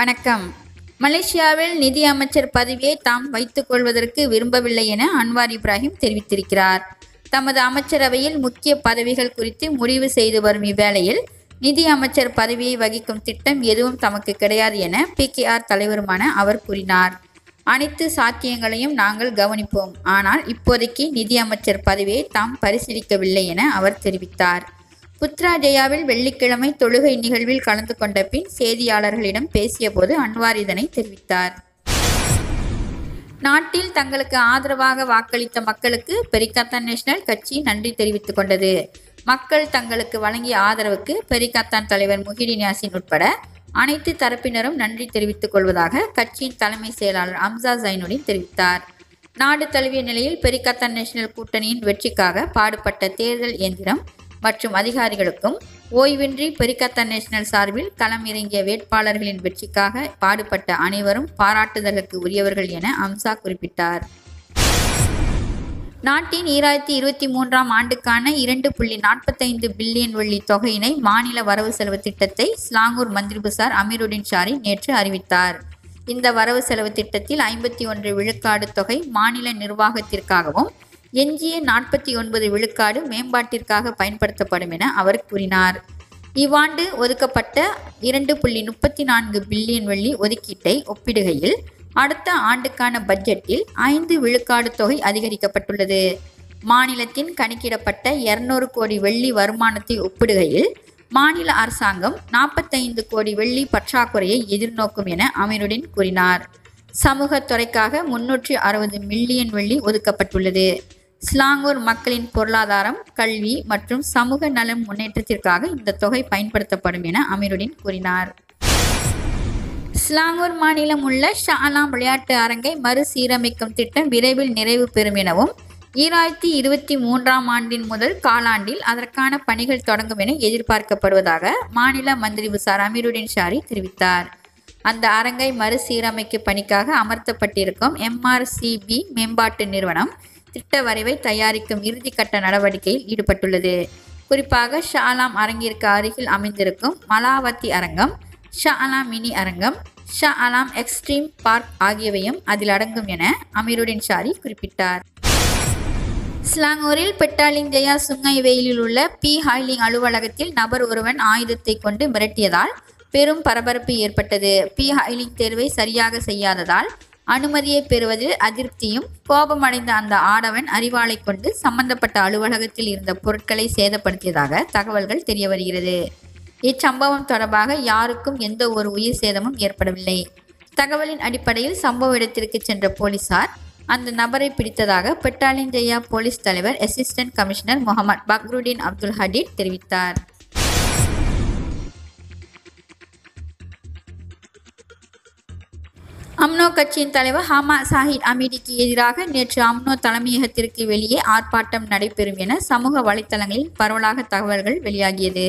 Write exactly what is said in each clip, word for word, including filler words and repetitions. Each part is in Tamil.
வணக்கம். மலேசியாவில் நிதி அமைச்சர் பதவியை தாம் வைத்துக் கொள்வதற்கு விரும்பவில்லை என அன்வார் இப்ராஹிம் தெரிவித்திருக்கிறார். தமது அமைச்சரவையில் முக்கிய பதவிகள் குறித்து முடிவு செய்து வரும் இவ்வேளையில் நிதி அமைச்சர் பதவியை வகிக்கும் திட்டம் எதுவும் தமக்கு கிடையாது என பி கே ஆர் தலைவருமான அவர் கூறினார். அனைத்து சாத்தியங்களையும் நாங்கள் கவனிப்போம், ஆனால் இப்போதைக்கு நிதி அமைச்சர் பதவியை தாம் பரிசீலிக்கவில்லை என அவர் தெரிவித்தார். புத்ராஜயாவில் வெள்ளிக்கிழமை தொழுகை நிகழ்வில் கலந்து கொண்ட பின் செய்தியாளர்களிடம் பேசிய போது அன்வார் இதனை தெரிவித்தார். நாட்டில் தங்களுக்கு ஆதரவாக வாக்களித்த மக்களுக்கு பெரிகத்தான் நேஷனல் கட்சி நன்றி தெரிவித்துக் கொண்டது. மக்கள் தங்களுக்கு வழங்கிய ஆதரவுக்கு பெரிகத்தான் தலைவர் முஹிடின் யாசின் உட்பட அனைத்து தரப்பினரும் நன்றி தெரிவித்துக் கொள்வதாக கட்சியின் தலைமை செயலாளர் அம்சா ஜைனுடன் தெரிவித்தார். நாடு தழுவிய நிலையில் பெரிகத்தான் நேஷனல் கூட்டணியின் வெற்றிக்காக பாடுபட்ட தேர்தல் இயந்திரம் மற்றும் அதிகாரிகளுக்கும் ஓய்வின்றி பெரிகத்தான் நேஷனல் சார்பில் களம் இறங்கிய வேட்பாளர்களின் வெற்றிக்காக பாடுபட்ட அனைவரும் பாராட்டுதலுக்கு உரியவர்கள் என அம்சா குறிப்பிட்டார். நாட்டின் ஈராயிரத்தி இருபத்தி மூன்றாம் ஆண்டுக்கான இரண்டு புள்ளி நாற்பத்தைந்து பில்லியன் வெள்ளி தொகையினை மாநில வரவு செலவு திட்டத்தை சிலாங்கூர் மந்திரிபுசார் அமீருடின் ஷாரி நேற்று அறிவித்தார். இந்த வரவு செலவு திட்டத்தில் ஐம்பத்தி ஒன்று விழுக்காடு தொகை மாநில நிர்வாகத்திற்காகவும் எஞ்சிய நாற்பத்தி ஒன்பது விழுக்காடு மேம்பாட்டிற்காக பயன்படுத்தப்படும் என அவர் கூறினார். இவ்வாண்டு ஒதுக்கப்பட்ட இரண்டு புள்ளி முப்பத்தி நான்கு பில்லியன் வெள்ளி ஒதுக்கீட்டை ஒப்பிடுகையில் அடுத்த ஆண்டுக்கான பட்ஜெட்டில் ஐந்து விழுக்காடு தொகை அதிகரிக்கப்பட்டுள்ளது. மாநிலத்தின் கணக்கிடப்பட்ட இருநூறு கோடி வெள்ளி வருமானத்தை ஒப்பிடுகையில் மாநில அரசாங்கம் நாற்பத்தைந்து கோடி வெள்ளி பற்றாக்குறையை எதிர்நோக்கும் என அமீருடின் கூறினார். சமூகத்துறைக்காக முன்னூற்றி அறுபது மில்லியன் வெள்ளி ஒதுக்கப்பட்டுள்ளது. சிலாங்கூர் மக்களின் பொருளாதாரம், கல்வி மற்றும் சமூக நலம் முன்னேற்றத்திற்காக இந்த தொகை பயன்படுத்தப்படும் என அமீருடின் கூறினார். சிலாங்கூர் மாநிலம் உள்ள ஷா அலாம் விளையாட்டு அரங்கை மறுசீரமைக்கும் திட்டம் விரைவில் நிறைவு பெறும் எனவும் ஈராயிரத்தி இருபத்தி மூன்றாம் ஆண்டின் முதல் காலாண்டில் அதற்கான பணிகள் தொடங்கும் என எதிர்பார்க்கப்படுவதாக மாநில மந்திரி புசார் அமீருடின் ஷாரி தெரிவித்தார். அந்த அரங்கை மறுசீரமைக்கும் பணிக்காக அமர்த்தப்பட்டிருக்கும் எம் ஆர் சி பி மேம்பாட்டு நிறுவனம் திட்ட வரைவை தயாரிக்கும் இறுதிக்கட்ட நடவடிக்கையில் ஈடுபட்டுள்ளது. குறிப்பாக ஷா அலாம் அரங்கிற்கு அருகில் அமைந்திருக்கும் மலாவத்தி அரங்கம், ஷா அலாம் மினி அரங்கம், ஷா அலாம் எக்ஸ்ட்ரீம் பார்க் ஆகியவையும் அதில் அடங்கும் என அமீருடின் ஷாரி குறிப்பிட்டார். சிலாங்கூரில் பெட்டாலிங் ஜயா சுங்கை வேலியில் உள்ள பி ஹைலிங் அலுவலகத்தில் நபர் ஒருவன் ஆயுதத்தை கொண்டு மிரட்டியதால் பெரும் பரபரப்பு ஏற்பட்டது. பி ஹைலிங் தேர்வை சரியாக செய்யாததால் அனுமதியை பெறுவதில் அதிருப்தியும் கோபமடைந்த அந்த ஆடவன் அறிவாளை கொண்டு சம்பந்தப்பட்ட அலுவலகத்தில் இருந்த பொருட்களை சேதப்படுத்தியதாக தகவல்கள் தெரிய வருகிறது. இச்சம்பவம் தொடர்பாக யாருக்கும் எந்த ஒரு உயிர் சேதமும் ஏற்படவில்லை. தகவலின் அடிப்படையில் சம்பவ இடத்திற்கு சென்ற போலீசார் அந்த நபரை பிடித்ததாக பெட்டாலிங் ஜயா போலீஸ் தலைவர் assistant commissioner Mohamad Fakhrudin Abdul ஹடீட் தெரிவித்தார். அம்னோ கட்சியின் தலைவர் ஹமா சாஹித் அமீடிக்கு எதிராக நேற்று அம்னோ தலைமையகத்திற்கு வெளியே ஆர்ப்பாட்டம் நடைபெறும் என சமூக வலைத்தளங்களில் பரவலாக தகவல்கள் வெளியாகியது.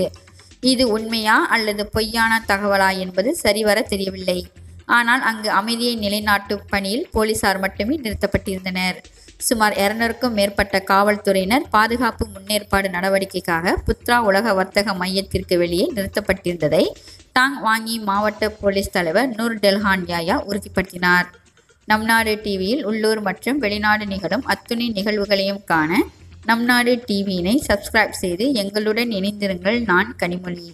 இது உண்மையா அல்லது பொய்யான தகவலா என்பது சரிவர தெரியவில்லை. ஆனால் அங்கு அமைதியை நிலைநாட்டும் பணியில் போலீசார் மட்டுமே நிறுத்தப்பட்டிருந்தனர். சுமார் இருநூறுக்கும் மேற்பட்ட காவல்துறையினர் பாதுகாப்பு முன்னேற்பாடு நடவடிக்கைக்காக புத்ரா உலக வர்த்தக மையத்திற்கு வெளியே நிறுத்தப்பட்டிருந்ததை டாங் வாங்கி மாவட்ட போலீஸ் தலைவர் நூர் டெல்ஹான் யாயா உறுதிப்படுத்தினார். நம் நாடு டிவியில் உள்ளூர் மற்றும் வெளிநாடு நிகழும் அத்துணை நிகழ்வுகளையும் காண நம் நாடு டிவியினை சப்ஸ்கிரைப் செய்து எங்களுடன் இணைந்திருங்கள். நான் கனிமொழி.